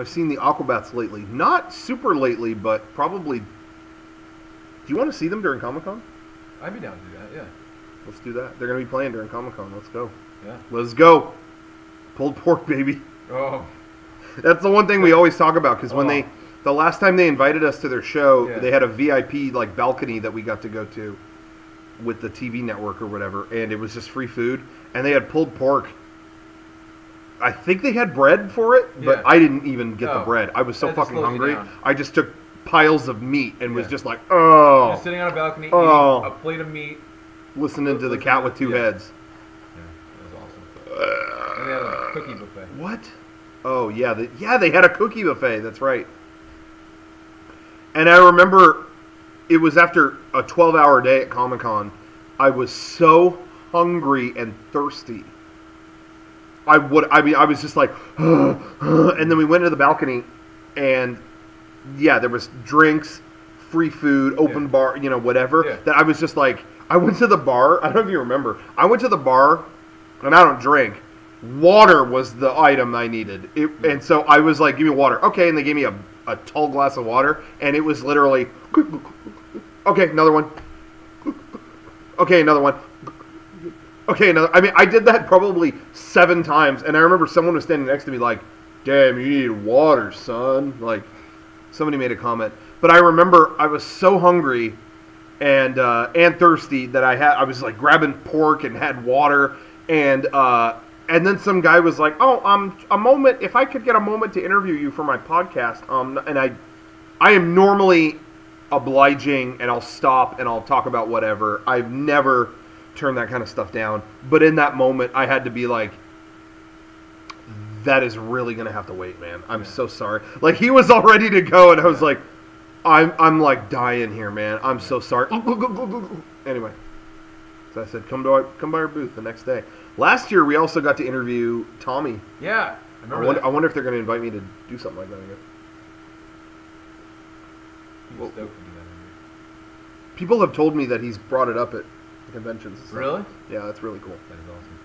I've seen the Aquabats lately. Not super lately, but probably... Do you want to see them during Comic Con? I'd be down to do that, yeah. Let's do that. They're going to be playing during Comic Con. Let's go. Yeah. Let's go. Pulled pork, baby. Oh. That's the one thing we always talk about, because when they... The last time they invited us to their show, yeah. They had a VIP like balcony that we got to go to with the TV network or whatever, and it was just free food, and they had pulled pork. I think they had bread for it, yeah. But I didn't even get the bread. I was so fucking hungry. I just took piles of meat and was just like, oh. You're sitting on a balcony eating a plate of meat. Listening to the cat with two heads. Yeah, that was awesome. And they had a cookie buffet. What? Oh, yeah. They had a cookie buffet. That's right. And I remember it was after a 12-hour day at Comic-Con. I was so hungry and thirsty. I mean, I was just like, and then we went to the balcony, and yeah, there was drinks, free food, open bar, you know, whatever. Yeah. That I was just like, I went to the bar. I don't know if you remember. I went to the bar, and I don't drink. Water was the item I needed, and so I was like, give me water, okay? And they gave me a tall glass of water, and it was literally, okay, another one, okay, another one. Okay, now, I mean, I did that probably 7 times, and I remember someone was standing next to me like, damn, you need water, son. Like, somebody made a comment. But I remember I was so hungry and thirsty that I was, like, grabbing pork and had water, and then some guy was like, oh, a moment, if I could get a moment to interview you for my podcast, and I am normally obliging, and I'll stop, and I'll talk about whatever. I've never... turn that kind of stuff down, but in that moment I had to be like, that is really gonna have to wait, man. I'm so sorry. Like, he was all ready to go, and I was like, I'm like dying here, man. I'm so sorry. Anyway, so I said, come by our booth the next day. Last year we also got to interview Tommy. Yeah, I remember. I wonder if they're gonna invite me to do something like that again. Well, people have told me that he's brought it up at conventions. Really? Yeah, that's really cool. That is awesome.